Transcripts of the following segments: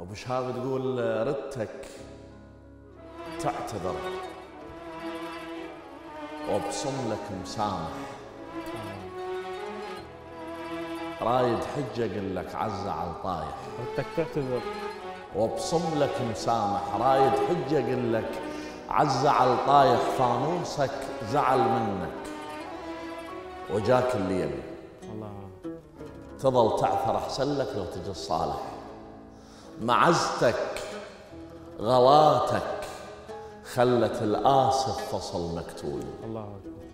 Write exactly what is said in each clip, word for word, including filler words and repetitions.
أبو شهاب تقول ردتك تعتذر وابصم لك مسامح، رايد حجة قل لك عزة على الطايح. ردتك تعتذر وابصم لك مسامح، رايد حجة قل لك عزة على الطايح، فانوسك زعل منك وجاك الليل، الله تظل تعثر أحسن لك لو تجي الصالح، معزتك غلاتك خلت الآسف فصل مقتول، الله أكبر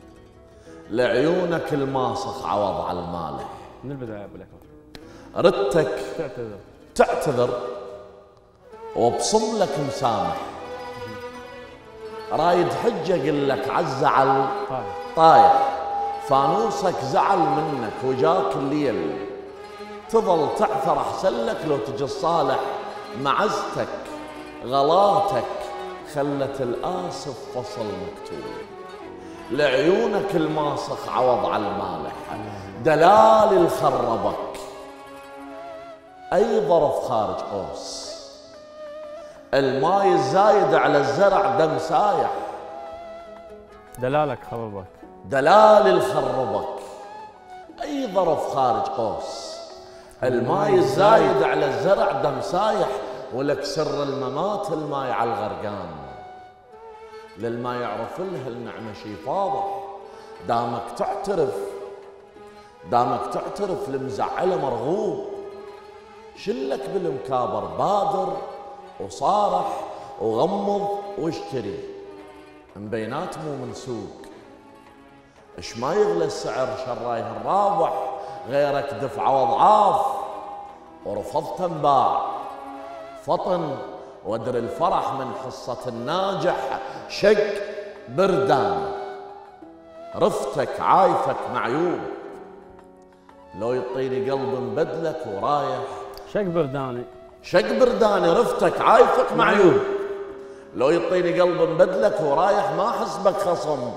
لعيونك الماسخ عوض على المالح. من البداية أبو الأكبر ردتك تعتذر تعتذر وابصم لك مسامح، رايد حجة قل لك عزة على طايح، فانوسك زعل منك وجاك الليل، تظل تعثر أحسن لك لو تجي الصالح، معزتك غلاتك خلت الآسف فصل مكتوب، لعيونك الماسخ عوض على المالح، دلال الخربك أي ظرف خارج قوس، الماي الزايد على الزرع دم سايح، دلالك خربك دلال الخربك أي ظرف خارج قوس، الماي الزايد على الزرع دم سايح، ولك سر الممات الماي على الغرقان، للما يعرف لها النعمة شي فاضح، دامك تعترف دامك تعترف المزعلة مرغوب، شلك بالمكابر بادر وصارح وغمض واشتري، مبينات مو من سوق، اش ما يغلى السعر شرايه الرابح، غيرك دفع واضعاف ورفضت انباع، فطن ودر الفرح من حصة الناجح، شق بردان رفتك عايفك معيوب، لو يطيني قلب مبدلك ورايح، شق برداني شق برداني رفتك عايفك معيوب، لو يطيني قلب مبدلك ورايح، ما حسبك خصم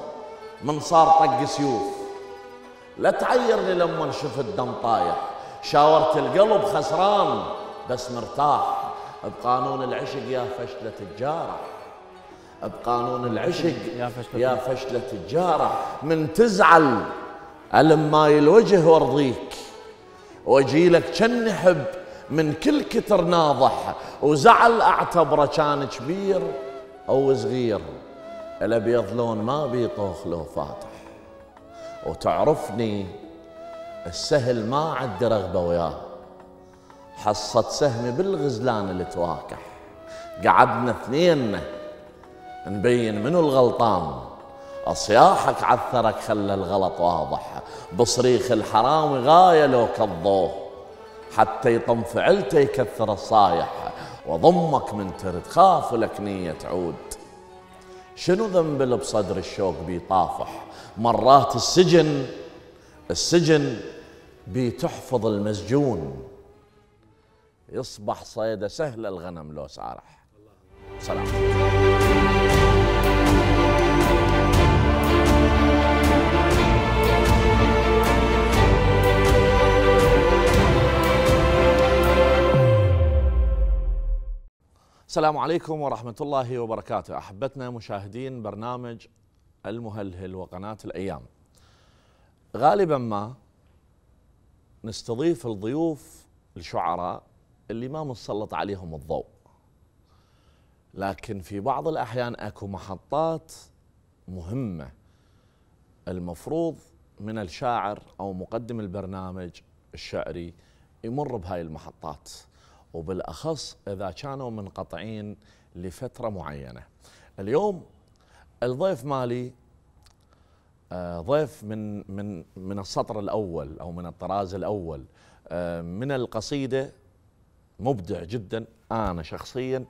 من صار طق سيوف، لا تعيرني لما نشوف الدم طايح، شاورت القلب خسران بس مرتاح، بقانون العشق يا فشلة تجارة، بقانون العشق يا فشلة تجارة، من تزعل ألم ماي الوجه وارضيك، واجيلك كن حب من كل كتر ناضح، وزعل اعتبره كان كبير او صغير، الابيض لون ما بيطوخ لو فاتح، وتعرفني السهل ما عندي رغبه وياه، حصت سهمي بالغزلان اللي تواكح، قعدنا اثنين نبين منو الغلطان، اصياحك عثرك خلى الغلط واضح، بصريخ الحرامي غايه لو كضوه، حتى يطم فعلته يكثر الصايح، وضمك من ترد خاف لك نيه تعود، شنو ذنبل بصدر الشوق بيطافح، مرات السجن السجن بيتحفظ المسجون، يصبح صيده سهله الغنم لو سارح. سلام. السلام عليكم ورحمة الله وبركاته، أحبتنا مشاهدين برنامج المهلهل وقناة الأيام. غالبا ما نستضيف الضيوف الشعراء اللي ما مسلط عليهم الضوء، لكن في بعض الأحيان أكو محطات مهمة المفروض من الشاعر أو مقدم البرنامج الشعري يمر بهاي المحطات، وبالأخص إذا كانوا منقطعين لفترة معينة. اليوم الضيف مالي ضيف من من من السطر الأول أو من الطراز الأول من القصيدة، مبدع جدا، أنا شخصيا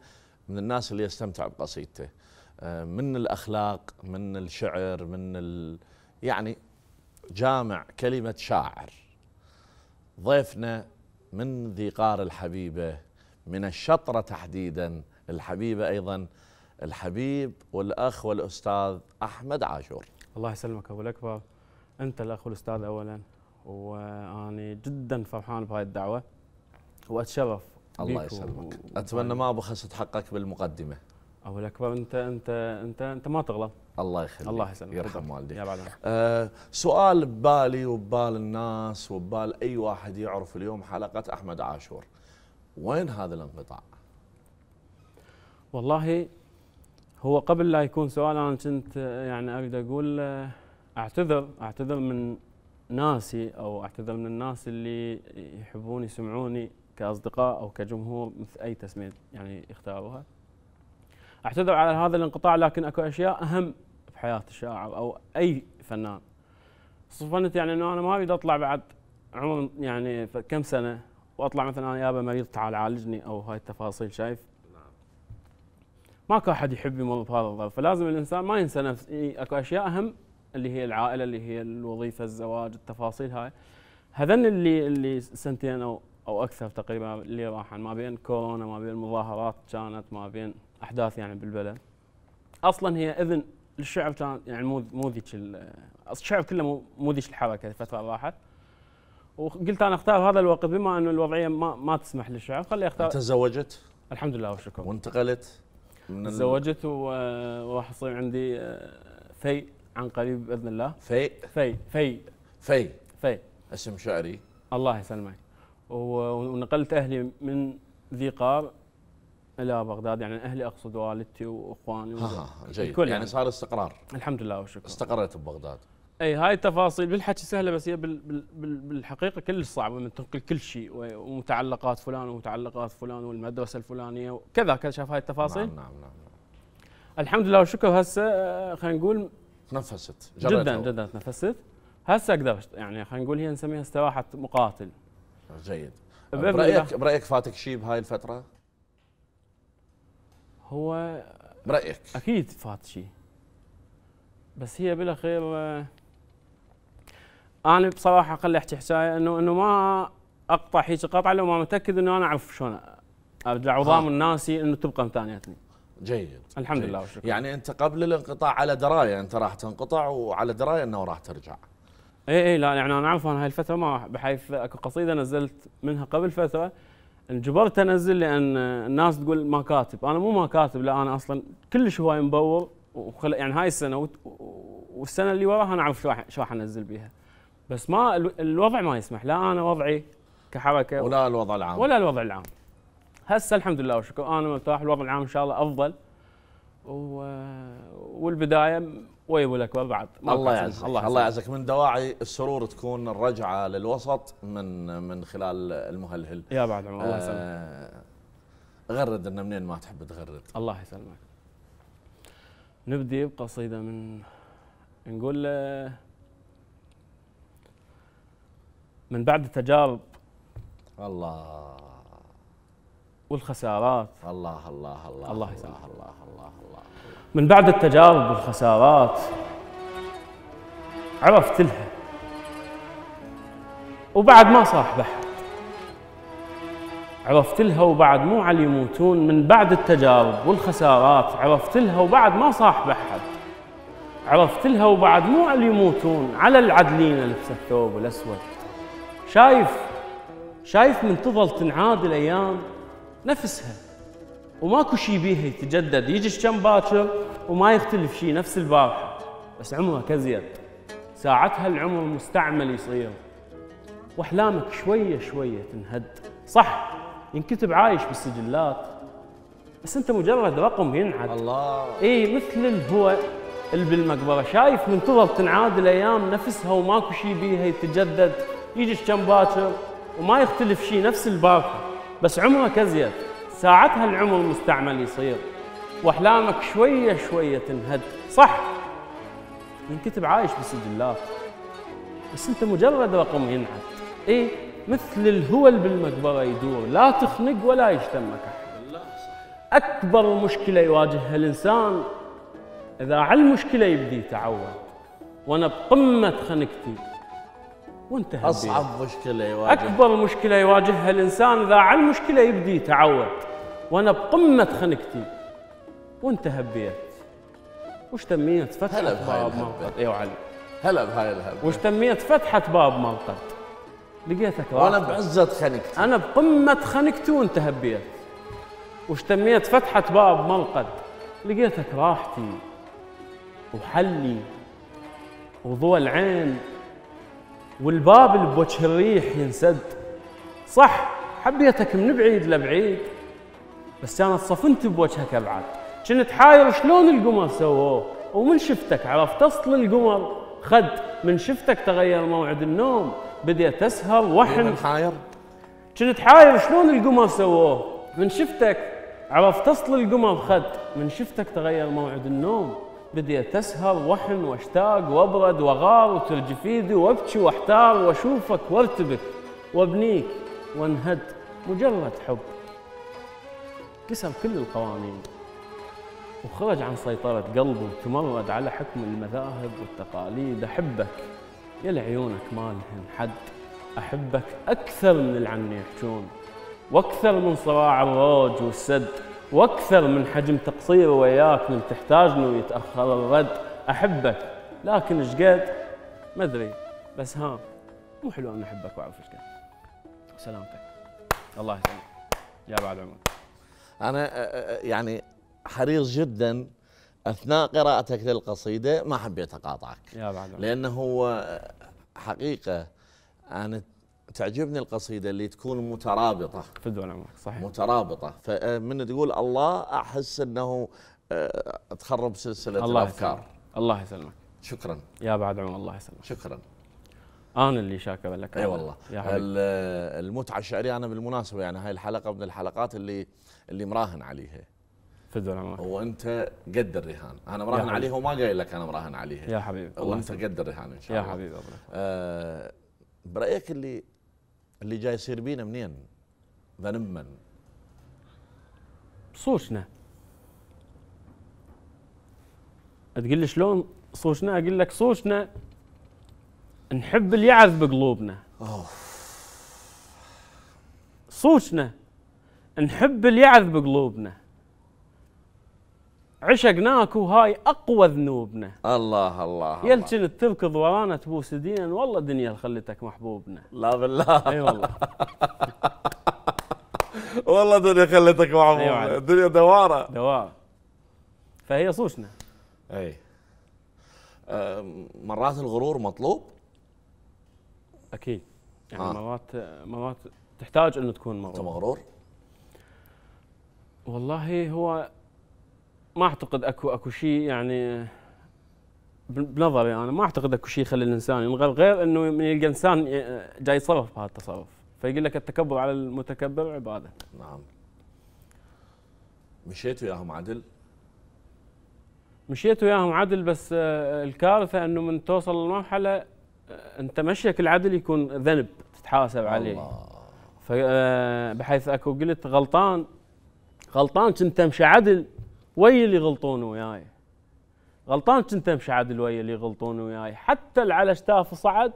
من الناس اللي يستمتع بقصيدته، من الأخلاق من الشعر من ال يعني جامع كلمة شاعر. ضيفنا من ذي قار الحبيبة، من الشطرة تحديدا، الحبيبة أيضا، الحبيب والأخ والأستاذ أحمد عاشور. الله يسلمك أبو الأكبر، أنت الأخ والأستاذ أولا، وأنا جدا فرحان بهاي الدعوة وأتشرف الله يسلمك، اتمنى ما بخسرت حقك بالمقدمه. أبو الأكبر أنت أنت أنت أنت ما تغلط. الله يخليك، الله يسلمك، يرحم والديك. أه سؤال ببالي وببال الناس وببال أي واحد يعرف اليوم حلقة أحمد عاشور، وين هذا الانقطاع؟ والله هو قبل لا يكون سؤال أنا كنت يعني أريد أقول أعتذر أعتذر من ناسي أو أعتذر من الناس اللي يحبون يسمعوني كأصدقاء أو كجمهور مثل أي تسمية يعني يختاروها. اعتذر على هذا الانقطاع، لكن اكو اشياء اهم بحياه الشاعر او اي فنان. صفنت يعني انه انا ما اريد اطلع بعد عمر يعني كم سنه واطلع مثلا انا يابا مريض تعال عالجني او هاي التفاصيل، شايف؟ ماكو احد يحب يمر بهذا الظرف، فلازم الانسان ما ينسى نفسه. اكو اشياء اهم اللي هي العائله، اللي هي الوظيفه، الزواج، التفاصيل هاي. هذن اللي اللي سنتين او او اكثر تقريبا اللي راحن ما بين كورونا، ما بين مظاهرات كانت، ما بين احداث يعني بالبلد. اصلا هي اذن الشعب كان يعني مو مو ذيك الشعب كله مو مو ذيك الحركه الفتره اللي راحت. وقلت انا اختار هذا الوقت بما انه الوضعيه ما ما تسمح للشعب، خلي اختار. انت تزوجت؟ الحمد لله والشكر. وانتقلت؟ تزوجت وراح يصير عندي في عن قريب باذن الله. في في في في في اسم شعري. الله يسلمك. ونقلت اهلي من ذي قار الى بغداد، يعني اهلي اقصد والدتي واخواني. ها جيد، يعني, يعني صار استقرار. الحمد لله والشكر. استقريت ببغداد. اي هاي التفاصيل بالحكي سهله، بس هي بالحقيقه كلش صعبه من تنقل كل شيء ومتعلقات فلان ومتعلقات فلان والمدرسه الفلانيه وكذا كذا، شاف هاي التفاصيل. نعم نعم نعم. الحمد لله والشكر هسه خلينا نقول تنفست جدا هو. جدا تنفست هسه اقدر يعني خلينا نقول هي نسميها استراحه مقاتل. جيد. برايك برايك فاتك شيء بهاي الفتره؟ هو برأيك اكيد فات شيء، بس هي بالاخير انا بصراحه خلي احكي حكايه انه انه ما اقطع هيك قطعه لو ما متاكد انه انا اعرف شلون ارجع وضامن ناسي انه تبقى متانيتني. جيد. الحمد جيد. لله والشكر. يعني انت قبل الانقطاع على درايه انت راح تنقطع وعلى درايه انه راح ترجع. اي اي لا يعني انا اعرف انا هاي الفتره ما راح، بحيث اكو قصيده نزلت منها قبل فتره انجبرت انزل لان الناس تقول ما كاتب، انا مو ما كاتب، لا انا اصلا كلش هواي مبور وخل... يعني هاي السنه والسنه اللي وراها انا اعرف شو راح شو راح انزل بيها، بس ما الوضع ما يسمح، لا انا وضعي كحركه ولا الوضع العام ولا الوضع العام. هسه الحمد لله والشكر انا مرتاح، الوضع العام ان شاء الله افضل و... والبدايه ويبو لك بعد. الله يعزك الله يعزك. من دواعي السرور تكون الرجعه للوسط من من خلال المهلهل يا بعد عمر. الله يسلمك. آه غرد لنا منين ما تحب تغرد. الله يسلمك. نبدي بقصيده من نقول من بعد التجارب الله والخسارات. الله الله الله الله يسلمك. الله الله الله الله. من بعد التجارب والخسارات عرفت لها وبعد ما صاح بحد، عرفت لها وبعد مو علي يموتون. من بعد التجارب والخسارات عرفت لها وبعد ما صاح بحد، عرفت لها وبعد مو علي يموتون. على العدلين لبس الثوب الاسود، شايف شايف من تظل تنعاد الايام نفسها وماكو شي بيها يتجدد، يجي كم باكر وما يختلف شي نفس البارحه، بس عمرها كزيد ساعتها العمر مستعمل يصير، واحلامك شويه شويه تنهد. صح ينكتب عايش بالسجلات بس انت مجرد رقم ينعد. الله. اي مثل الهواء اللي بالمقبره، شايف من تظل تنعاد الايام نفسها وماكو شي بيها يتجدد، يجي كم باكر وما يختلف شي نفس البارحه بس عمرها كزيد ساعتها العمر مستعمل يصير، واحلامك شويه شويه تنهد. صح ينكتب عايش بالسجلات بس انت مجرد رقم ينعد. ايه مثل الهول بالمقبره يدور، لا تخنق ولا يشتمك احد. اكبر مشكله يواجهها الانسان اذا على المشكله يبدي يتعود. وانا بقمه خنقتي وانتهى. اصعب مشكله يواجهها اكبر مشكله يواجهها الانسان اذا على المشكله يبدي يتعود. وانا بقمه خنقتي وانت هبيت واشتميت فتحه باب مرقد. ايوه علي هلا بهاي الهبه واشتميت فتحه باب مرقد. لقيتك وانا بعزة خنقتي، انا بقمة خنقتي وانت هبيت، واشتميت فتحة باب ملقد، لقيتك راحتي وحلي وضوء العين والباب اللي بوجه الريح ينسد، صح حبيتك من بعيد لبعيد بس انا صفنت بوجهك ابعد، كنت حاير شلون القمر سووه، ومن شفتك عرفت اصل القمر خد، من شفتك تغير موعد النوم، بديت اسهر وحن من حاير، كنت حاير شلون القمر سووه، من شفتك عرفت اصل القمر خد، من شفتك تغير موعد النوم، بديت اسهر وحن واشتاق وابرد وغار، وترجف ايدي وابكي واحتار، واشوفك وارتبك وابنيك وانهد، مجرد حب كسر كل القوانين وخرج عن سيطرة قلبي، وتمرد على حكم المذاهب والتقاليد. أحبك يا عيونك ما لهن حد، أحبك أكثر من العن يحجون، وأكثر من صراع الروج والسد، وأكثر من حجم تقصير وياك، من تحتاجني ويتأخر الرد. أحبك لكن إيش قد ما أدري، بس ها مو حلو أن أحبك وأعرف إيش قد. سلامتك الله يسلمك يا بعد عمرك. أنا يعني حريص جدا اثناء قراءتك للقصيده ما حبيت اقاطعك يا بعد، لانه هو حقيقه انا تعجبني القصيده اللي تكون مترابطه في الدوله، صحيح مترابطه، فمن تقول الله احس انه تخرب سلسله الله الافكار. يسلمك. الله يسلمك شكرا يا بعد عمر، الله يسلمك شكرا. انا اللي شاكر لك. اي والله المتعه الشعريه. انا بالمناسبه يعني هاي الحلقه من الحلقات اللي اللي مراهن عليها هو، انت قد الرهان. انا مراهن عليه وما قايل لك انا مراهن عليه يا حبيبي، وانت قد الرهان ان شاء الله يا حبيبي. آه برايك اللي اللي جاي يصير بينا منين؟ ذنب من؟ صوشنا. تقول لي شلون صوشنا؟ اقول لك صوشنا نحب اللي يعرف بقلوبنا. اوه صوشنا نحب اللي يعرف بقلوبنا، عشقناك وهاي اقوى ذنوبنا. الله الله يا اللي كنت تركض ورانا تبوس دين، والله دنيا خلتك محبوبنا. لا بالله اي والله والله دنيا خلتك محبوبنا. الدنيا دواره دواره، فهي صوشنا. اي مرات الغرور مطلوب اكيد يعني آه. مرات مرات تحتاج انه تكون مغرور. انت مغرور؟ والله هو ما اعتقد اكو اكو شيء يعني بنظري انا يعني ما اعتقد اكو شيء يخلي الانسان ينغر غير انه من يلقى انسان جاي يتصرف بهذا التصرف، فيقول لك التكبر على المتكبر عباده. نعم. مشيت وياهم عدل؟ مشيت وياهم عدل، بس الكارثه انه من توصل لمرحله انت مشيك العدل يكون ذنب تتحاسب عليه. الله. بحيث اكو قلت غلطان غلطان كنت امشي عدل ويا اللي يغلطون وياي، غلطان كنت امشي عدل ويا اللي يغلطون وياي، حتى اللي على شتاف صعد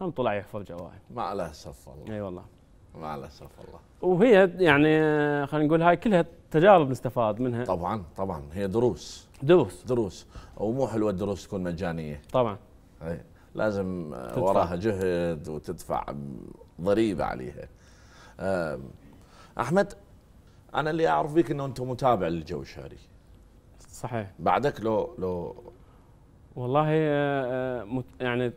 هم طلع يحفر جواي. مع الاسف والله. اي والله مع الاسف والله. وهي يعني خلينا نقول هاي كلها تجارب نستفاد منها. طبعا طبعا هي دروس. دروس دروس ومو حلوه الدروس تكون مجانيه. طبعا. اي لازم تدفع وراها جهد وتدفع ضريبه عليها. احمد أنا اللي أعرف بيك أنه أنت متابع للجو الشعري. صحيح. بعدك لو لو والله يعني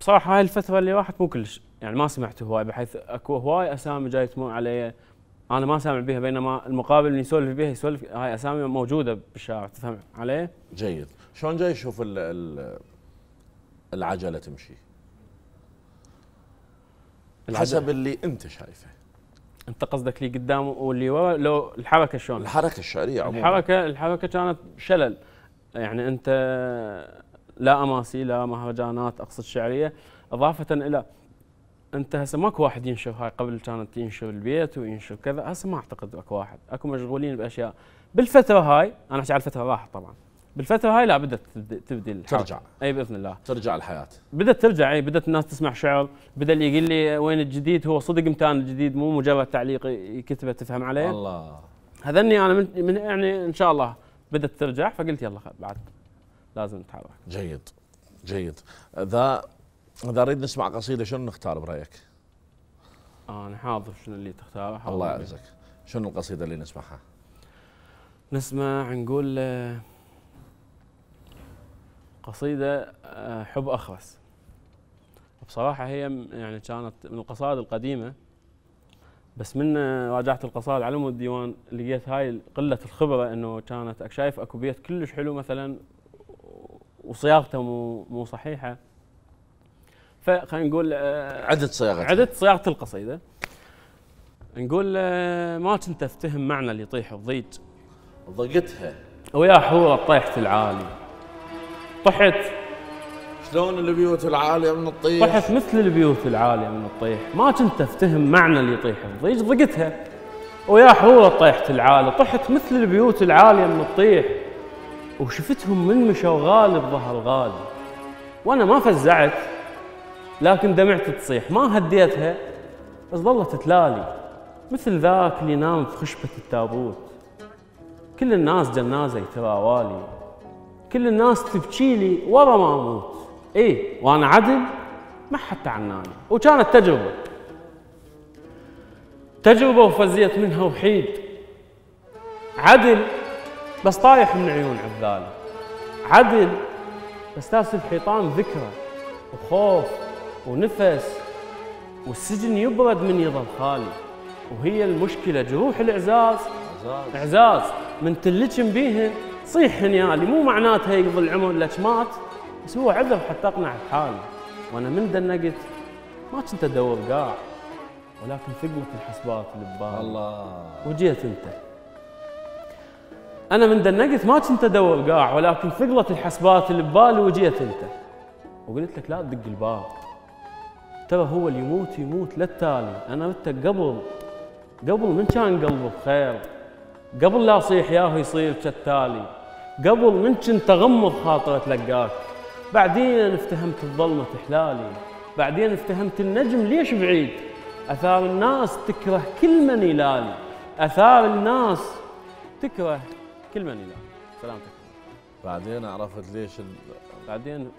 بصراحة هاي الفترة اللي راحت مو كلش يعني ما سمعت هواي، بحيث أكو هواي أسامي جاي تمر علي أنا ما سامع بيها، بينما المقابل اللي يسولف بيها يسولف هاي أسامي موجودة بالشارع، تفهم علي؟ جيد. شلون جاي تشوف العجلة تمشي؟ العجلة. حسب اللي أنت شايفه. انت قصدك لي قدام واللي ورا لو الحركه شلون؟ الحركه الشعريه عموما. الحركه الحركه كانت شلل يعني، انت لا اماسي لا مهرجانات اقصد شعريه، اضافه الى انت هسه ماكو واحد ينشر هاي، قبل كانت ينشر البيت وينشر كذا، هسه ما اعتقد اكو واحد، اكو مشغولين باشياء. بالفتره هاي انا احكي على الفتره راحت طبعا، بالفتره هاي لا بدت تبدي الحركة. ترجع اي باذن الله ترجع الحياه، بدت ترجع. اي بدت الناس تسمع شعر، بدا اللي يقول لي وين الجديد، هو صدق متان الجديد مو مجرد تعليق يكتبه، تفهم علي؟ الله هذني انا من, من يعني ان شاء الله بدت ترجع، فقلت يلا بعد لازم نتحرك. جيد جيد. اذا اذا اريد نسمع قصيده شنو نختار برايك؟ انا حاضر شنو اللي تختاره. الله يعزك. شنو القصيده اللي نسمعها؟ نسمع نقول قصيده حب اخرس. بصراحه هي يعني كانت من القصائد القديمه، بس من راجعت القصائد على مود الديوان لقيت هاي قله الخبره، انه كانت شايف اكو بيت كلش حلو مثلا وصياغته مو مو صحيحه، فخلينا نقول عدت صياغه عدت صياغه القصيده. نقول ما كنت افتهم معنى اللي يطيح وضيج، ضقتها ويا حوره طيحت العالي، طحت شلون البيوت العاليه من الطيح، طحت مثل البيوت العاليه من الطيح، ما كنت افتهم معنى اللي يطيح وضيج، ضقتها ويا حوره طيحت العالي، طحت مثل البيوت العاليه من الطيح، وشفتهم من مشوا غالب ظهر غالي، وانا ما فزعت لكن دمعت تصيح، ما هديتها بس ظلت تلالي، مثل ذاك اللي نام في خشبة التابوت، كل الناس جنازة يتراوالي، كل الناس تبكيلي ورا ما اموت، اي وانا عدل ما حتى عناني، وكانت تجربة تجربة وفزيت منها وحيد، عدل بس طايح من عيون عذالي، عدل بس لابس الحيطان ذكرى وخوف ونفس، والسجن يبرد من يضل خالي، وهي المشكلة جروح الإعزاز عزاز. إعزاز من تلجم بيهن صيحن يالي، مو معناتها يقضي العمر لك مات، بس هو عذر حتى أقنع بحالي، وأنا من دنقت ما كنت أدور قاع، ولكن ثقلت الحسبات اللي ببالي. الله. وجيت أنت. أنا من دنقت ما كنت أدور قاع، ولكن ثقلت الحسبات اللي ببالي، وجيت أنت وقلت لك لا تدق الباب، ترى هو اللي يموت يموت للتالي، أنا ردتك قبل قبل من كان قلبه بخير، قبل لا اصيح ياه يصير كالتالي، قبل من كنت اغمض خاطره تلقاك، بعدين افتهمت الظلمه تحلالي، بعدين افتهمت النجم ليش بعيد، اثار الناس تكره كل من يلالي، اثار الناس تكره كل من يلالي. سلامتك. بعدين عرفت ليش ال... بعدين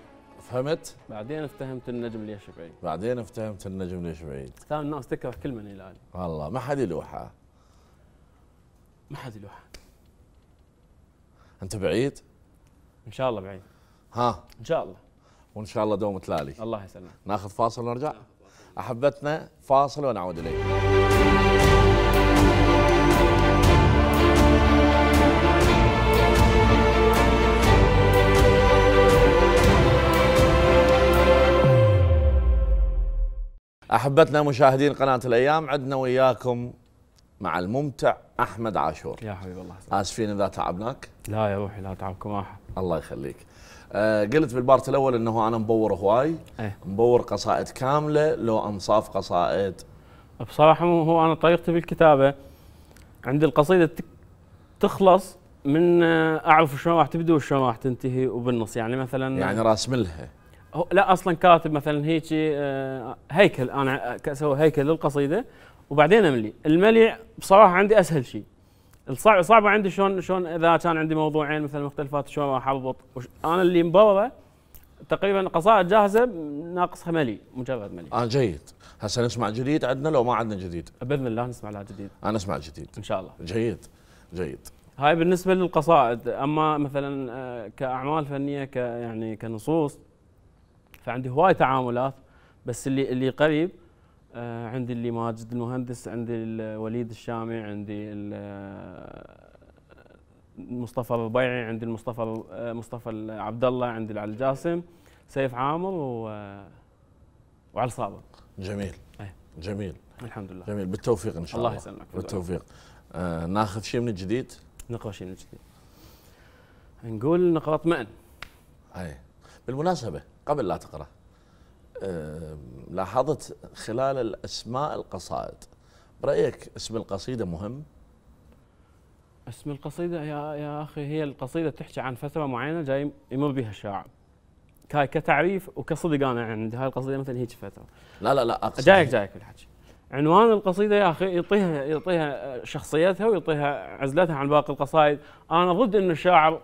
فهمت؟ بعدين افتهمت النجم ليش بعيد. بعدين افتهمت النجم ليش بعيد. ثاني الناس تكره كل من يلالي. والله ما حد يلوحه. ما حد يلوحه. أنت بعيد؟ إن شاء الله بعيد. ها؟ إن شاء الله. وإن شاء الله دوم تلالي. الله يسلمك. ناخذ فاصل ونرجع؟ أحبتنا فاصل ونعود إليكم. أحبتنا مشاهدين قناة الأيام، عدنا وياكم مع الممتع أحمد عاشور. يا حبيبي الله يسلمك. آسفين إذا تعبناك. لا يا روحي لا تعبكم أحد. الله يخليك. آه قلت بالبارت الأول أنه أنا مبور هواي، أيه؟ مبور قصائد كاملة لو أنصاف قصائد. بصراحة هو أنا طريقتي بالكتابة عندي القصيدة تخلص من أعرف شلون راح تبدأ وشلون راح تنتهي وبالنص، يعني مثلا يعني راسم لها. لا اصلا كاتب مثلا هيك هيكل، انا اسوي هيكل للقصيده وبعدين املي، الملي بصراحه عندي اسهل شيء، الصعب صعبه عندي شلون شلون اذا كان عندي موضوعين مثلا مختلفات شلون راح اربط، انا اللي مبوره تقريبا قصائد جاهزه ناقصها ملي، مجرد ملي. اه جيد، هسه نسمع جديد عندنا لو ما عندنا جديد؟ باذن الله نسمع لا جديد. انا اسمع جديد ان شاء الله. جيد جيد. هاي بالنسبه للقصائد، اما مثلا كاعمال فنيه ك يعني كنصوص فعندي هواي تعاملات، بس اللي اللي قريب آه عندي اللي ماجد المهندس، عندي الوليد الشامي، عندي مصطفى الربيعي، عندي المصطفى مصطفى عبد الله، عندي علي الجاسم، سيف عامر وعلى صابر. جميل. أيه. جميل الحمد لله. جميل. بالتوفيق ان شاء الله. الله يسلمك. بالتوفيق. آه ناخذ شيء من الجديد، نقرا شيء من الجديد. نقول نقرا اطمئن. اي بالمناسبه قبل لا تقرأ، أه لاحظت خلال الأسماء القصائد، برأيك اسم القصيدة مهم؟ اسم القصيدة يا يا أخي، هي القصيدة تحكي عن فترة معينة جاي يمر بها الشاعر، كاي كتعريف وكصدق أنا عندي هاي القصيدة مثلا هيك فترة. لا لا لا أقصد جايك جايك الحكي. عنوان القصيدة يا أخي يعطيها يعطيها شخصيتها ويعطيها عزلتها عن باقي القصائد، أنا ضد إنه الشاعر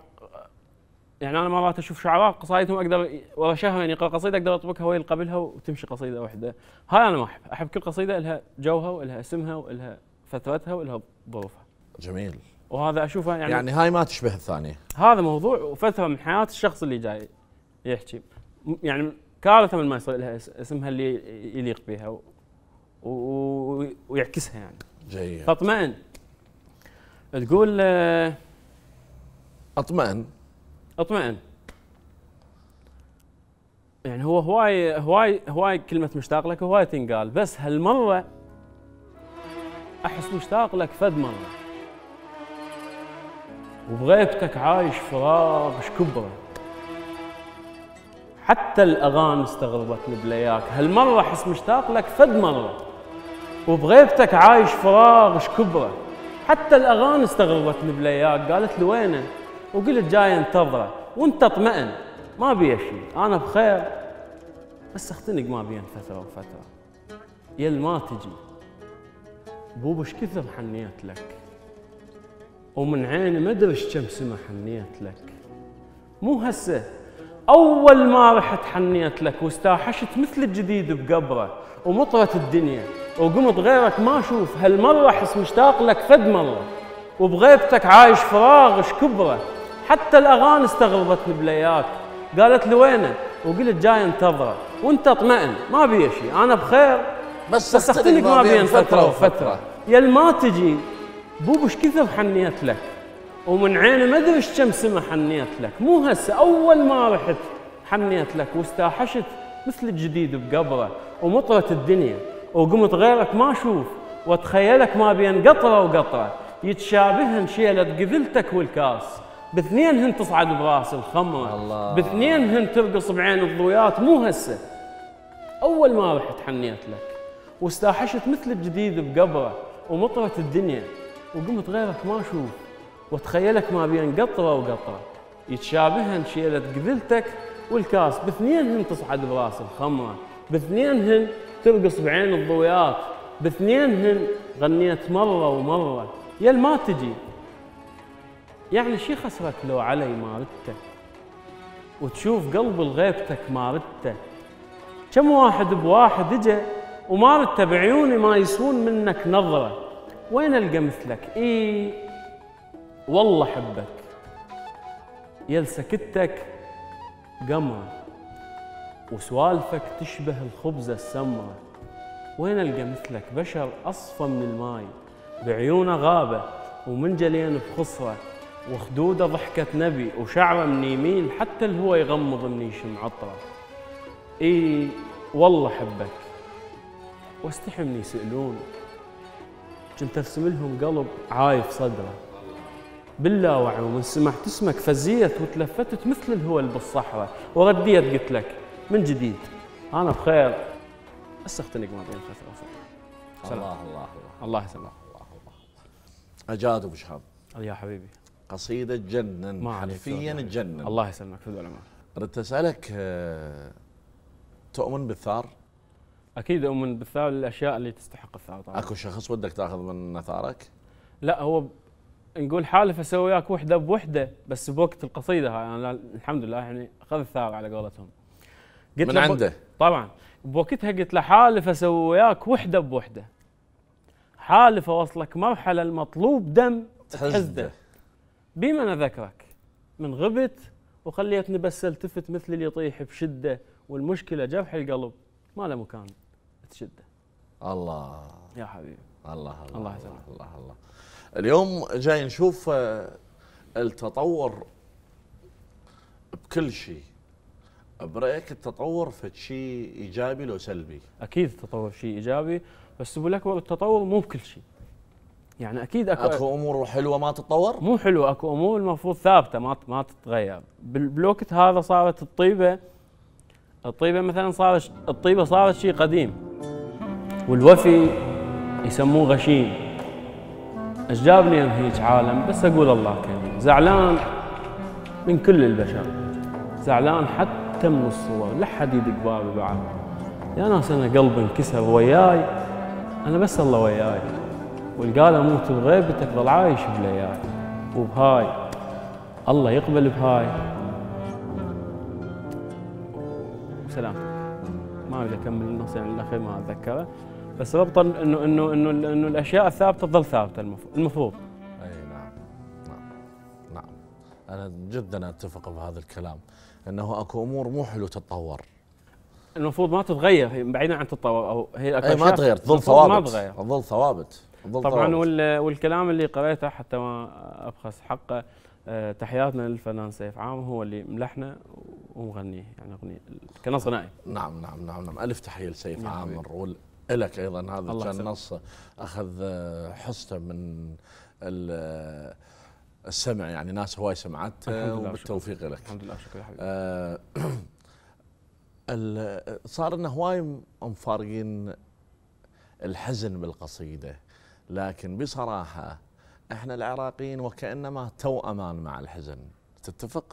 يعني انا مرات اشوف شعراء قصايدهم اقدر ورا شهر يقرا قصيده اقدر اطبقها ويلقى قبلها وتمشي قصيده واحده. هاي انا ما احب، احب كل قصيده لها جوها ولها اسمها ولها فترتها ولها ظروفها. جميل. وهذا اشوفه يعني يعني هاي ما تشبه الثانيه. هذا موضوع وفتره من حياه الشخص اللي جاي يحكي، يعني كارثه من ما يصير لها اسمها اللي يليق بها و... و... ويعكسها يعني. جيد. فاطمئن. تقول اطمئن. اطمئن. يعني هو هواي هواي هواي كلمة مشتاق لك هواي تنقال، بس هالمرة أحس مشتاق لك فد مرة. وبغيبتك عايش فراغ شكبرة. حتى الأغاني استغربت لبلياك، هالمرة أحس مشتاق لك فد مرة. وبغيبتك عايش فراغ شكبرة. حتى الأغاني استغربت لبلياك، قالت له وينه؟ وقلت جاي انتظره وانت اطمئن ما بيا شيء انا بخير بس اختنق ما بين فتره وفتره يل ما تجي بوب ايش كثر حنيت لك ومن عيني ما ادري ايش كم سنه حنيت لك مو هسه اول ما رحت حنيت لك واستاحشت مثل الجديد بقبره ومطرت الدنيا وقمت غيرك ما اشوف هالمره احس مشتاق لك فد مره وبغيبتك عايش فراغ شكبره حتى الأغاني استغربت بلياك قالت لي وينه وقلت جاي انتظره وانت اطمئن ما بيا شيء انا بخير بس اختنق ما بين فتره وفتره يل ما تجي بوب ايش كثر حنيت لك ومن عيني ما ادري ايش كم سنه حنيت لك مو هسه اول ما رحت حنيت لك واستاحشت مثل الجديد بقبره ومطرت الدنيا وقمت غيرك ما اشوف واتخيلك ما بين قطره وقطره يتشابهن شيلت قذلتك والكاس باثنينهن تصعد براس الخمره الله باثنينهن ترقص بعين الضويات مو هسه اول ما رحت حنيت لك واستاحشت مثل الجديد بقبره ومطرت الدنيا وقمت غيرك ما اشوف واتخيلك ما بين قطره وقطره يتشابهن شيلت قذلتك والكاس باثنينهن تصعد براس الخمره باثنينهن ترقص بعين الضويات باثنينهن غنيت مره ومره يل ما تجي يعني شي خسرت لو علي ما ردته وتشوف قلب لغيبتك ما ردته كم واحد بواحد اجا وما ردته بعيوني ما يسون منك نظره وين القى مثلك اي والله حبك يل سكتك قمره وسوالفك تشبه الخبزه السمره وين القى مثلك بشر اصفى من الماي بعيونه غابة ومن جلين بخصرة وخدوده ضحكة نبي وشعره من يمين حتى الهوى يغمض من يشم عطره اي والله حبك واستحي من يسألون كنت ارسم لهم قلب عايف صدره باللاوعي ومن سمعت اسمك فزيت وتلفتت مثل الهوى اللي بالصحراء ورديت قلت لك من جديد انا بخير بس اختنق ما بين فترة وفترة سلام. الله الله الله الله يسلمك الله الله أجاد أبو شهاب يا حبيبي قصيدة تجنن حرفيا تجنن الله يسلمك في العلماء ردت أسألك أه... تؤمن بالثار؟ أكيد أؤمن بالثار للأشياء اللي تستحق الثار طبعا أكو شخص ودك تأخذ من ثارك؟ لا هو ب... نقول حالف أسوي وياك وحدة بوحدة بس بوقت القصيدة هاي أنا الحمد لله يعني أخذ الثار على قولتهم من عنده؟ طبعا بوقتها قلت له حالف اسوي وياك وحده بوحده حالف اوصلك مرحله المطلوب دم تحزده بما انا ذكرك من غبت وخليتني بس التفت مثل اللي يطيح بشده والمشكله جرح القلب ما له مكان تشده الله يا حبيبي الله الله الله الله, الله, الله, الله. اليوم جاي نشوف التطور بكل شيء برأيك التطور فد شيء ايجابي لو سلبي؟ اكيد التطور شيء ايجابي بس اقول لك التطور مو بكل شيء. يعني اكيد اكو اكو امور حلوه ما تتطور؟ مو حلوه اكو امور المفروض ثابته ما ما تتغير، بالوقت هذا صارت الطيبه الطيبه مثلا صارت الطيبه صارت شيء قديم. والوفي يسموه غشيم. ايش جابني انا هيك عالم بس اقول الله كريم، زعلان من كل البشر. زعلان حتى تم الصور لا حد يدق بابي بعد يا ناس انا قلبي انكسر وياي انا بس الله وياي والقال اموت بغيبتك ظل عايش بلياي وبهاي الله يقبل بهاي السلام. ما اريد اكمل النص يعني للأخير ما اتذكره، بس ربطا انه انه انه انه الاشياء الثابته تظل ثابته المفروض. اي نعم نعم نعم انا جدا اتفق بهذا الكلام، انه اكو امور مو حلو تتطور. المفروض ما تتغير بعيدا عن تتطور او هي اكو ما تتغير، تظل ثوابت تظل ثوابت طبعا. والكلام اللي قريته حتى ما ابخس حقه، تحياتنا للفنان سيف عام، هو اللي ملحنه ومغنيه يعني اغنيه كنص غنائي. نعم نعم نعم نعم الف تحيه لسيف عامر ولك ايضا. هذا كان نص اخذ حصته من السمع، يعني ناس هواي سمعته، وبالتوفيق لك. الحمد لله شكرا حبيبي. آه صار لنا هواي مفارقين الحزن بالقصيده، لكن بصراحه احنا العراقيين وكانما توأمان مع الحزن، تتفق؟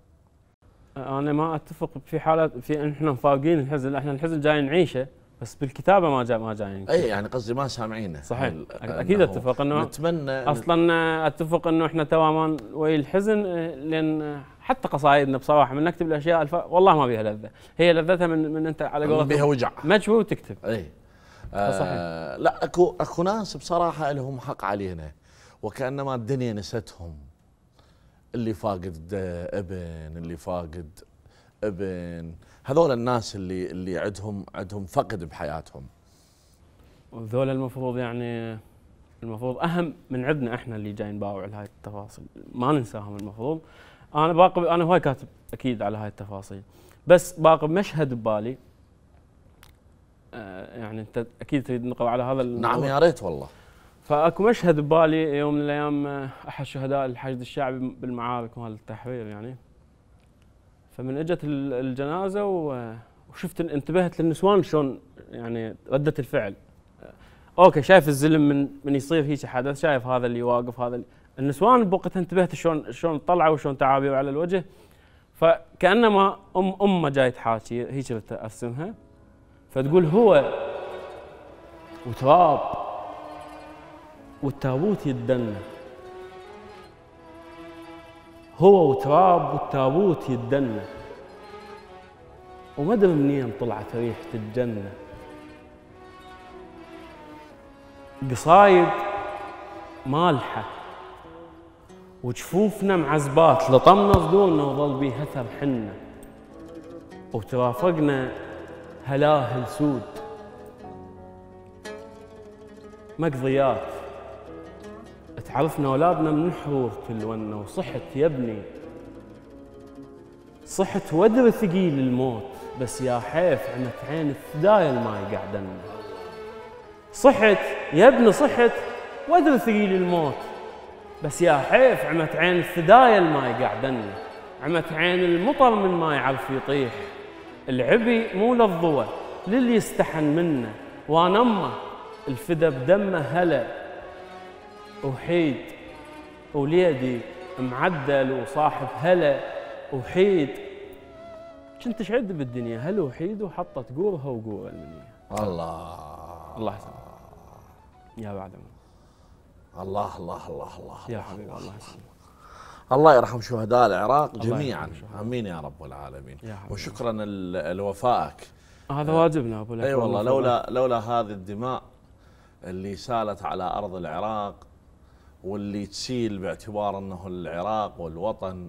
انا ما اتفق في حاله في احنا مفارقين الحزن، احنا الحزن جاي نعيشه بس بالكتابه ما جاي ما جايين. اي يعني قصدي ما سامعينه. صحيح اكيد اتفق انه نتمنى اصلا اتفق انه احنا توامان ويا الحزن، لان حتى قصائدنا بصراحه من نكتب الاشياء الف... والله ما بيها لذه، هي لذتها من من انت على قولتك بيها وجع مجهول تكتب. اي آه لا اكو اكو ناس بصراحه لهم حق علينا، وكأنما الدنيا نستهم. اللي فاقد ابن، اللي فاقد ابن، هذول الناس اللي اللي عندهم عندهم فقد بحياتهم، وذول المفروض يعني المفروض اهم من عندنا احنا اللي جايين نباوع على هاي التفاصيل، ما ننساهم. المفروض انا باقب انا هواي كاتب اكيد على هاي التفاصيل، بس باقب مشهد ببالي. آه يعني انت اكيد تريد نقرا على هذا الموضوع. نعم يا ريت والله. فاكو مشهد ببالي يوم من الايام، احد شهداء الحشد الشعبي بالمعارك مال التحرير يعني، فمن اجت الجنازه وشفت انتبهت للنسوان شلون يعني رده الفعل. اوكي شايف الزلم من من يصير هيك حدث، شايف هذا اللي واقف، هذا اللي النسوان بوقتها انتبهت شلون شلون طلعوا وشلون تعابير على الوجه، فكانما ام امه جاي تحاكي هيك ارسمها، فتقول هو وتراب والتابوت يتدنى، هو وتراب والتابوت يتدنى، وما ادري منين طلعت ريحه الجنه، قصايد مالحه وجفوفنا معزبات، لطمنا صدورنا وظل بيه اثر حنا، وترافقنا هلاهل سود مقضيات، تعرفنا اولادنا من حرور تلونا، وصحت يا ابني صحت ودر ثقيل الموت، بس يا حيف عمت عين الثدايا الماي قعدنا، صحت يا ابني صحت ودر ثقيل الموت، بس يا حيف عمت عين الثدايا الماي قعدنا، عمت عين المطر من ما يعرف يطيح، العبي مو للضوى للي يستحن منه، وانا امه الفدا بدمه هلا، وحيد وليدي معدل وصاحب هلا وحيد، كنت شعد بالدنيا هلا وحيد، وحطت قورها وقور المنيه. الله الله يسلمك يا بعد ما الله الله الله الله يا حبيبي الله يسلمك. الله يرحم شهداء العراق جميعا، امين يا رب العالمين. وشكرا لوفائك، هذا واجبنا ابو العراق. اي والله لولا لولا هذه الدماء اللي سالت على ارض العراق، واللي تسيل باعتبار انه العراق والوطن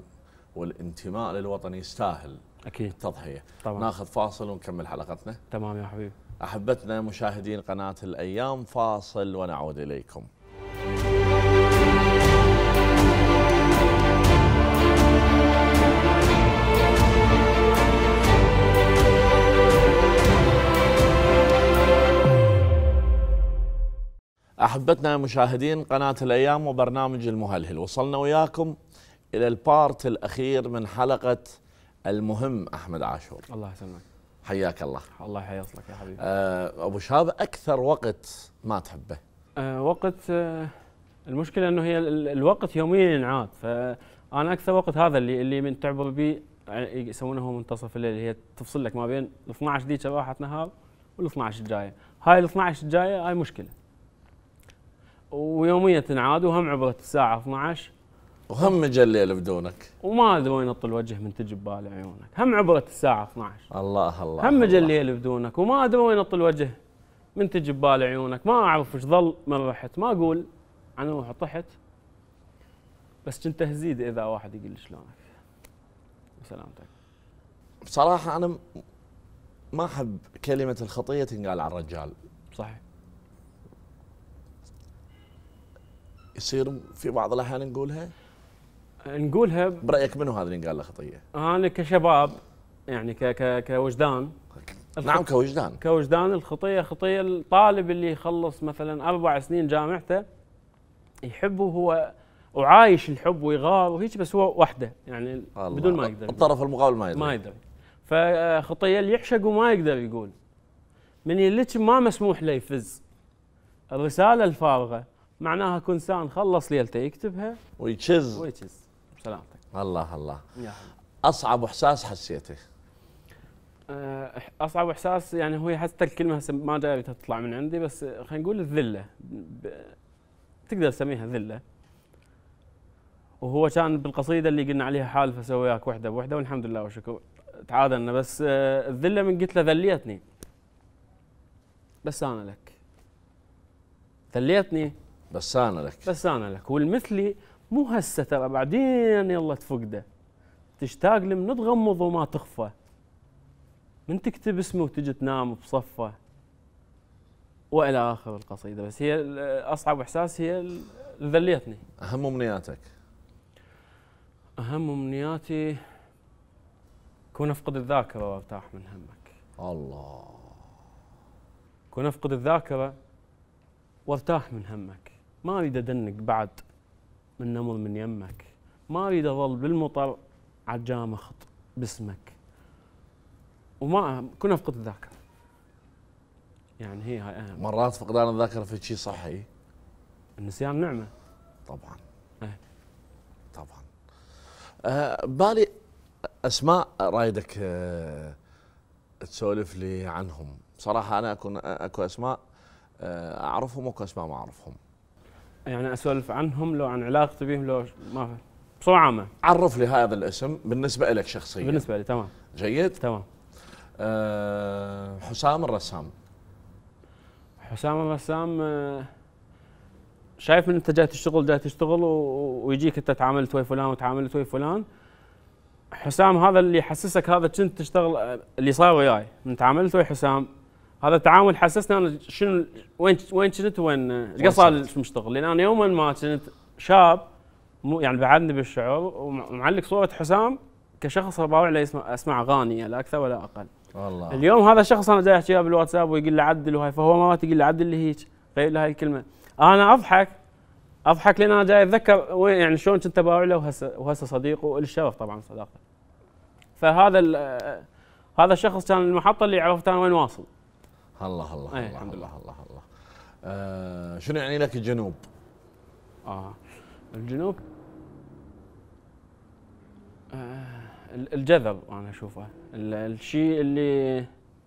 والانتماء للوطن يستاهل اكيد التضحيه. طبعا ناخذ فاصل ونكمل حلقتنا. تمام يا حبيبي. احبتنا مشاهدين قناه الايام، فاصل ونعود اليكم. أحبتنا مشاهدين قناة الأيام وبرنامج المهلهل، وصلنا وياكم إلى البارت الأخير من حلقة المهم أحمد عاشور. الله يسلمك. حياك الله. الله يحيصلك يا حبيبي. أه أبو شاب، أكثر وقت ما تحبه؟ أه وقت أه المشكلة أنه هي الوقت يوميا ينعاد، فأنا أكثر وقت هذا اللي اللي من تعبر به يسمونه منتصف الليل، هي تفصل لك ما بين الاثناعش ذيك راحة نهار والاثناعش الجاية، هاي الاثناعش الجاية هاي مشكلة. ويوميا تنعاد، وهم عبرت الساعة اثناعش وهم مجليل بدونك وما ادري وين اطل وجه من تجي ببالي عيونك، هم عبرت الساعة اثنعش. الله الله. هم مجليل بدونك وما ادري وين اطل وجه من تجي ببالي عيونك، ما اعرف وش ظل من رحت، ما اقول عن روحي طحت بس كنت هزيد اذا واحد يقول لي شلونك وسلامتك. بصراحة انا ما احب كلمة الخطية تنقال على الرجال. صحيح. يصير في بعض الاحيان نقولها نقولها برايك منو هذا اللي ينقال له خطيه؟ انا كشباب يعني ك ك كوجدان نعم كوجدان كوجدان الخطيه خطيه الطالب اللي يخلص مثلا اربع سنين جامعته يحبه هو وعايش الحب ويغار وهيك بس هو وحده يعني بدون ما يقدر الطرف المقابل ما يدري ما يدري فخطيه اللي يعشق وما يقدر يقول من اللي ما مسموح له يفز الرساله الفارغه معناها كل انسان خلص ليلته يكتبها ويجز ويجز سلامتك. الله الله. يا اصعب احساس حسيته. اصعب احساس يعني هو حتى الكلمه ما داريتها تطلع من عندي بس خلينا نقول الذله ب... تقدر تسميها ذله. وهو كان بالقصيده اللي قلنا عليها حالفه سوياك وحده بوحده والحمد لله والشكر تعادلنا بس الذله من قلت له ذليتني. بس انا لك. ذليتني. بس انا لك. بس انا لك والمثلي مو هسه ترى بعدين يلا تفقده تشتاق له من تغمض وما تخفى من تكتب اسمه وتجي تنام بصفه والى اخر القصيده بس هي اصعب احساس هي ذليتني. اهم امنياتك؟ اهم امنياتي كون افقد الذاكره وارتاح من همك. الله. كون افقد الذاكره وارتاح من همك، ما اريد ادنق بعد من نمر من يمك، ما اريد اظل بالمطر عجامه خط باسمك. وما كنا افقد الذاكره. يعني هي هاي اهم. مرات فقدان الذاكره في شيء صحي. النسيان نعمه. طبعا. اه. طبعا. أه بالي اسماء رايدك أه تسولف لي عنهم، بصراحه انا اكو اكو اسماء اعرفهم واكو اسماء ما اعرفهم. يعني اسولف عنهم لو عن علاقتي بهم لو ما بصورة عامة. عرف لي هذا الاسم بالنسبة لك شخصيا. بالنسبة لي تمام. جيد؟ تمام. أه حسام الرسام. حسام الرسام شايف من انت جاي تشتغل جاي تشتغل ويجيك انت تعاملت ويا فلان وتعاملت ويا فلان. حسام هذا اللي يحسسك هذا كنت تشتغل اللي صار وياي من تعاملت ويا حسام هذا التعامل حسسني انا شنو وين وين كنت وين ايش صار مشتغل لان انا يوما ما كنت شاب مو يعني بعدني بالشعور ومعلق صوره حسام كشخص باوع له اسمع اسمع اغاني لا اكثر ولا اقل. والله اليوم هذا الشخص انا جاي احكي بالواتساب ويقول لي عدل وهاي فهو مرات يقول لي عدل اللي هيك غير له هاي الكلمه انا اضحك اضحك لان انا جاي اتذكر وين يعني شلون كنت باوع له وهسه وهسه صديق والشرف طبعا صداقته. فهذا هذا الشخص كان المحطه اللي عرفت انا وين واصل. الله الله أيه الله, الحمد الله, لله الله الله الله آه شنو يعني لك الجنوب؟ اه الجنوب آه الجذب انا اشوفه الشيء اللي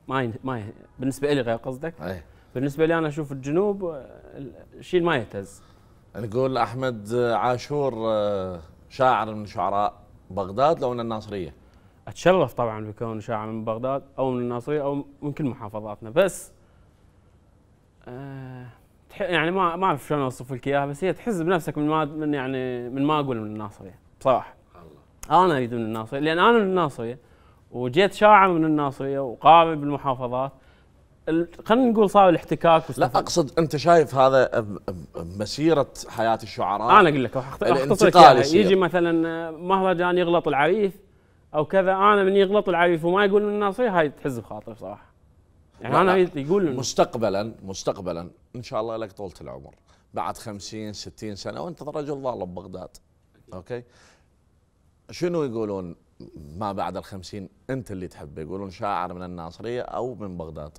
ما ما بالنسبه لي غير قصدك؟ أيه بالنسبه لي انا اشوف الجنوب الشيء ما يهتز. نقول احمد عاشور شاعر من شعراء بغداد لو ان الناصريه؟ اتشرف طبعا بكون شاعر من بغداد او من الناصريه او من كل محافظاتنا بس أه يعني ما ما اعرف شلون اوصف لك اياها بس هي تحس بنفسك من ما من يعني من ما اقول من الناصريه بصراحه. الله. انا اريد من الناصريه لان انا من الناصريه وجيت شاعر من الناصريه وقارئ بالمحافظات خلينا نقول صار الاحتكاك. لا اقصد انت شايف هذا بمسيره حياه الشعراء. انا اقول لك اختصر لك يعني يجي مثلا مهرجان يغلط العريف او كذا انا من يغلط العريف وما يقول من الناصريه هاي تحز بخاطري صراحه. يعني انا يقول مستقبلا مستقبلا ان شاء الله لك طولة العمر بعد خمسين ستين سنه وانت رجل ظالم ببغداد. اوكي شنو يقولون ما بعد الخمسين انت اللي تحبه يقولون شاعر من الناصريه او من بغداد؟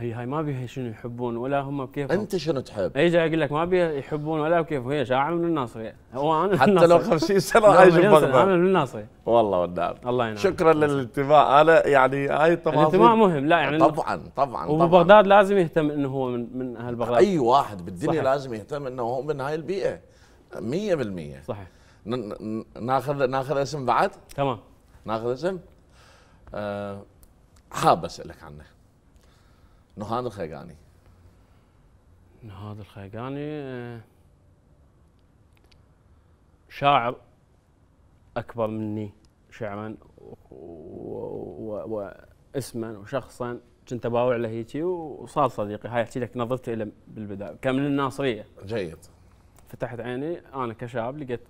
هي هاي ما بيها شنو يحبون ولا هم بكيف انت شنو تحب؟ اي جاي اقول لك ما بيها يحبون ولا بكيف هي شاعر من الناصريه هو انا حتى لو خمسين سنه اجي بغداد انا من الناصريه والله والنعم. الله ينعم. شكرا للانتماء انا يعني هاي التفاصيل الانتماء مهم لا يعني طبعا طبعا وببغداد لازم يهتم انه هو من من اهل بغداد اي واحد بالدنيا صحيح. لازم يهتم انه هو من هاي البيئه مية بالمية صحيح ناخذ ناخذ اسم بعد؟ تمام. ناخذ اسم؟ أه حاب اسالك عنه. نهاد الخيقاني. نهاد الخيقاني شاعر اكبر مني شعرا واسما وشخصا، كنت باوع له هيجي وصار صديقي. هاي احكي لك نظرتي له بالبدايه، كان من الناصريه. جيد. فتحت عيني انا كشاب، لقيت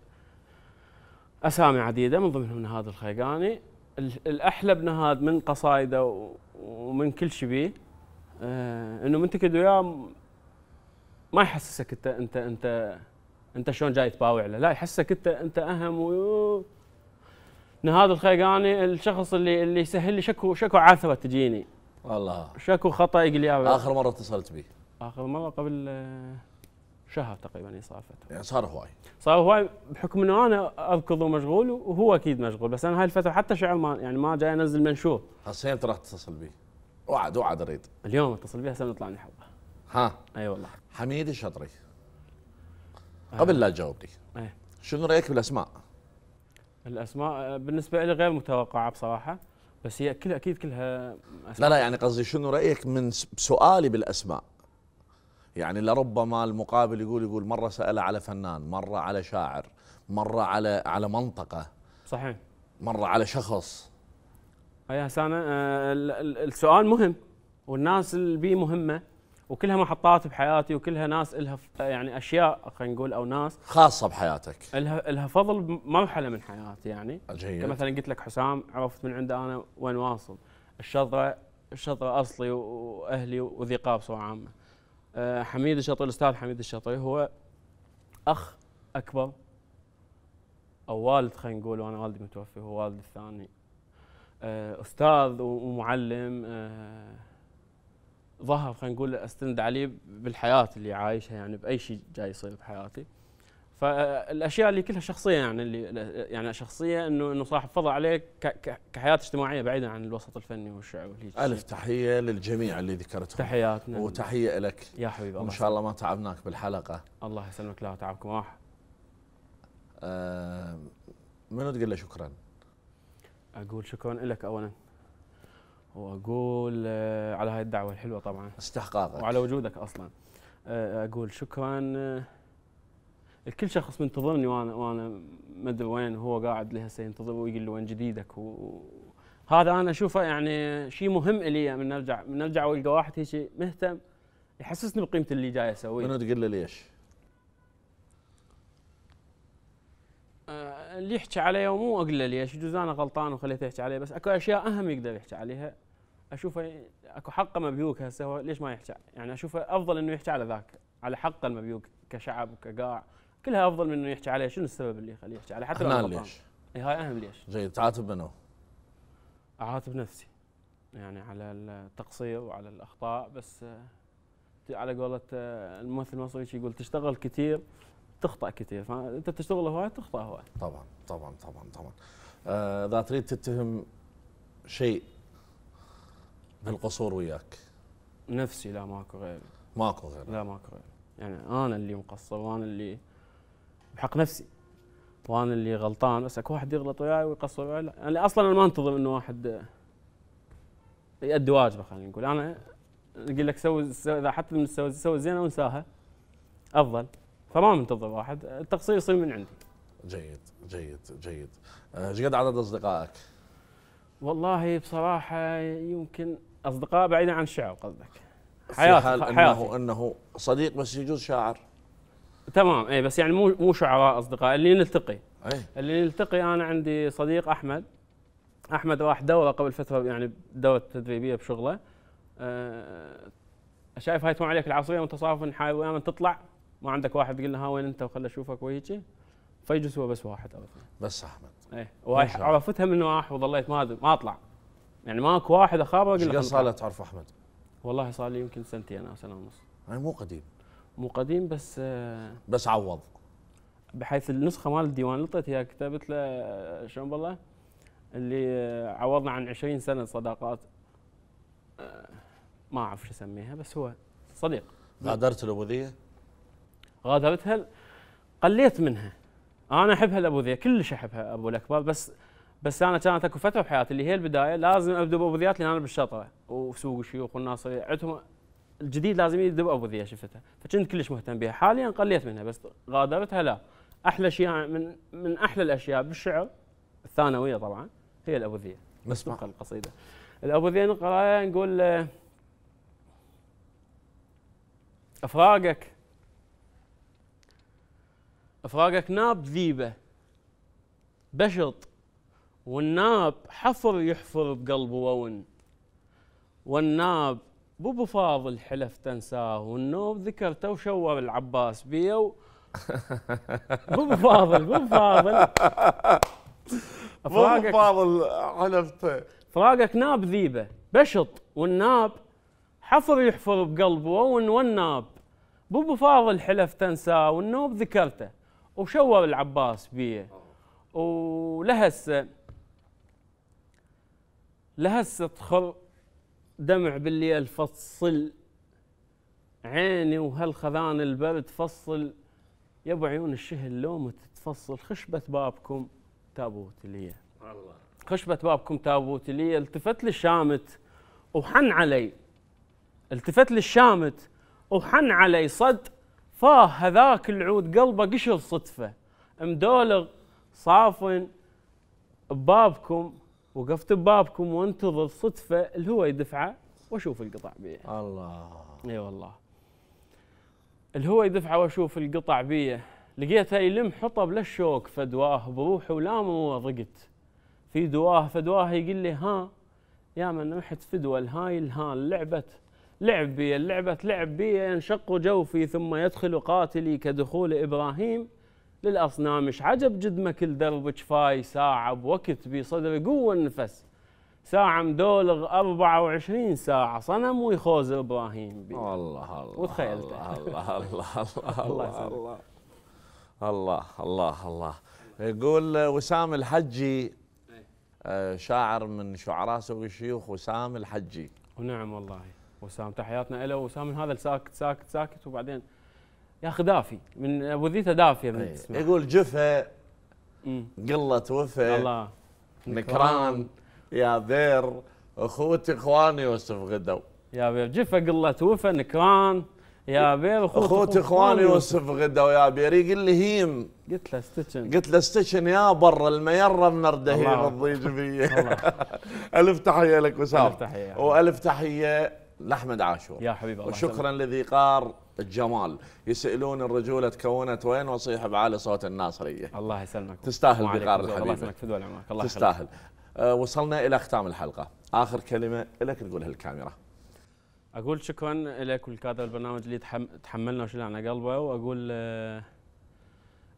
اسامي عديده من ضمنهم نهاد الخيقاني. الاحلى بنهاد من قصائده ومن كل شيء بيه آه انه من تقعد وياه ما يحسسك انت انت انت انت شلون جاي تباوع له، لا يحسسك انت انت اهم. و نهاد الخيقاني الشخص اللي اللي يسهل لي شكو شكو عثره تجيني والله، شكو خطا يقول لي. اخر مره اتصلت به؟ اخر مره قبل شهر تقريبا. صار فتره يعني صار هواي صار هواي بحكم انه انا اركض ومشغول وهو اكيد مشغول، بس انا هاي الفتره حتى شعر ما يعني ما جاي انزل منشور. هسه انت راح تتصل به؟ وعد وعد اريد اليوم اتصل به هسه نطلع نحبه. ها اي والله. حميد الشطري. قبل آه. لا تجاوبني آه. شنو رايك بالاسماء؟ الاسماء بالنسبه لي غير متوقعه بصراحه، بس هي كل اكيد كلها أسماء. لا لا يعني قصدي شنو رايك من سؤالي بالاسماء؟ يعني لربما المقابل يقول يقول مره ساله على فنان، مره على شاعر، مره على على منطقه. صحيح. مره على شخص. اي هسه انا السؤال مهم والناس اللي بيه مهمه وكلها محطات بحياتي وكلها ناس لها يعني اشياء خلينا نقول او ناس خاصه بحياتك لها لها فضل بمرحله من حياتي يعني. جيد. كمثلا قلت لك حسام عرفت من عنده انا وين واصل، الشطره الشطره اصلي واهلي وذي قار بصوره عامه. حميد الشطري الاستاذ حميد الشطري هو اخ اكبر او والد خلينا نقول، وانا والدي متوفي هو والدي الثاني. استاذ ومعلم ظهر خلينا نقول استند عليه بالحياه اللي عايشها يعني باي شيء جاي يصير بحياتي. فالاشياء اللي كلها شخصيه يعني اللي يعني شخصيه انه انه صاحب فضل عليك كحياه اجتماعيه بعيدا عن الوسط الفني والشعر والهيج. الف تحيه للجميع اللي ذكرتهم. تحياتنا وتحيه لك يا حبيبي. وان شاء الله ما تعبناك بالحلقه. الله يسلمك. لا تعبكم راح. آه منو تقول له شكرا؟ اقول شكرا لك اولا، واقول آه على هاي الدعوه الحلوه طبعا استحقاقك وعلى وجودك اصلا. آه اقول شكرا آه لكل شخص منتظرني وانا وانا ما ادري وين، وهو قاعد لي هسه ينتظر ويقول له وين جديدك. وهذا انا اشوفه يعني شيء مهم الي من ارجع من ارجع والقى واحد هيك مهتم يحسسني بقيمه اللي جاي اسويه. منو تقول له ليش؟ آه اللي يحكي عليه ومو اقول له ليش، يجوز انا غلطان وخليته يحكي عليه، بس اكو اشياء اهم يقدر يحكي عليها. اشوفه اكو حقه مبيوك هسه، هو ليش ما يحكي؟ يعني اشوفه افضل انه يحكي على ذاك، على حقه المبيوك كشعب وكقاع، كلها افضل من انه يحكي عليه. شنو السبب اللي يخليه يحكي عليه حتى لو غلطان؟ ليش؟ اي هاي اهم. ليش؟ جيد. تعاتب منو؟ اعاتب نفسي يعني على التقصير وعلى الاخطاء، بس على قولة الممثل المصري يقول تشتغل كثير تخطا كثير، فانت تشتغل هواي تخطا هواي. طبعا طبعا طبعا طبعا. اذا آه تريد تتهم شيء بالقصور وياك؟ نفسي. لا ماكو غيري. ماكو غيري. لا ماكو غيري. يعني انا اللي مقصر وانا اللي بحق نفسي وانا اللي غلطان، بس اكو واحد يغلط وياي ويقصر وياي. لا يعني اصلا انا ما انتظر انه واحد يؤدي واجبه خلينا نقول. انا اقول لك سوي اذا حتى من السوي سوي زينه وانساها افضل، فما منتظر واحد، التقصير يصير من عندي. جيد جيد جيد. ايش قد عدد اصدقائك؟ والله بصراحه يمكن اصدقاء بعيدا عن الشعر قصدك. حياتي في حال حياتي. انه انه صديق بس يجوز شاعر. تمام. اي بس يعني مو مو شعراء اصدقاء اللي نلتقي. أي. اللي نلتقي. انا عندي صديق احمد احمد راح دوره قبل فتره يعني دوره تدريبيه بشغله. أه شايف هاي تمر عليك العصريه وانت صافي نحايل وياه من تطلع ما عندك واحد يقول لنا ها وين انت وخلنا اشوفك وهيجي، فيجلس هو بس واحد او اثنين. بس احمد. اي وعرفتها من واحد وظليت ما ما اطلع يعني ماكو واحد اخابره. ايش قد صار لك تعرف احمد؟ والله صار لي يمكن سنتين او سنه ونص. يعني مو قديم. مو قديم بس بس عوض بحيث النسخه مال الديوان لطيت اياها كتبت له شلون بالله اللي عوضنا عن عشرين سنه صداقات ما اعرف شو اسميها، بس هو صديق. غادرت الابوذيه؟ غادرتها قليت منها انا احبها الابوذيه، كلش احبها ابو الاكبر، بس بس انا كانت اكو فتره بحياتي اللي هي البدايه لازم ابدا بابوذيات، لان انا بالشطره وسوق الشيوخ والناصريه عندهم الجديد لازم يبدا بابوذيه شفتها، فكنت كلش مهتم بها، حاليا قليت منها بس غادرتها لا، احلى شيء من من احلى الاشياء بالشعر الثانويه طبعا هي الابوذيه، بس نقرا القصيده. الابوذيه نقراها نقول افراقك افراقك ناب ذيبه بشط والناب حفر يحفر بقلبه وون، والناب بو بفاضل حلف تنساه والنوب ذكرته وشور العباس بيو بو بفاضل بو بفاضل بو بفاضل حلفته فراقك ناب ذيبه بشط والناب حفر يحفر بقلبه وون والناب بو بفاضل حلف تنساه والنوب ذكرته وشور العباس بيه ولهسه لهسه تخر دمع بالليل فصل عيني وهالخذان البرد فصل يا ابو عيون الشهل لوم تتفصل خشبه بابكم تابوت لي الله خشبه بابكم تابوت لي التفت للشامت وحن علي التفت للشامت وحن علي صد فاه هذاك العود قلبه قشر صدفه مدولغ صافن ببابكم وقفت ببابكم وانتظر صدفه الهواء يدفعه واشوف القطع بيه. الله اي والله. الهواء يدفعه واشوف القطع بيه، لقيته يلم حطب للشوك فدواه بروحي ولا موضقت في دواه فدواه يقول لي ها يا من رحت فدوى الهاي الهان لعبت لعب بي لعبت لعب بي ينشق جوفي ثم يدخل قاتلي كدخول ابراهيم للأصنامش عجب جدمة كل درب شفاي ساعة بوقت بصدر قوة النفس ساعة مدولغ أربعة وعشرين ساعة صنم ويخوز إبراهيم بي الله الله وتخيلته الله الله الله الله الله الله الله يقول وسام الحجي شاعر من شعراء سوق الشيوخ وسام الحجي ونعم والله وسام تحياتنا له وسام هذا الساكت ساكت ساكت وبعدين ياخذ دافي من ابوذيته دافيه من تسمع يقول جفا قله وفا نكران يا بير اخوتي اخواني يوسف غدو يا بير جفا قله وفا نكران يا بير اخوتي اخوتي اخواني يوسف غدو يا بير يقول لي هيم قلت له استشن قلت له استشن يا بر الميره منردهي بالضيج بي الف تحيه لك وسام الف تحيه والف تحيه لاحمد عاشور يا حبيبي الله وشكرا لذي قار الجمال يسألون الرجولة تكونت وين وصيح بعالي صوت الناصرية الله يسلمك تستاهل بقار الحبيبة الله تستاهل أه وصلنا إلى ختام الحلقة آخر كلمة لك تقولها الكاميرا أقول شكرا لك والكادر البرنامج اللي تحملنا وشلعنا قلبه وأقول أه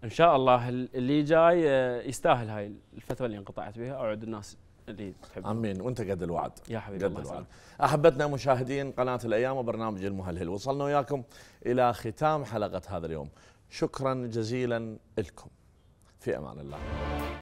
إن شاء الله اللي جاي يستاهل هاي الفترة اللي انقطعت بها أوعد الناس اللي تحبه. امين وانت قد الوعد يا حبيبي قد الوعد. احبتنا مشاهدين قناه الايام وبرنامج المهلهل وصلنا وياكم الى ختام حلقه هذا اليوم شكرا جزيلا لكم في امان الله.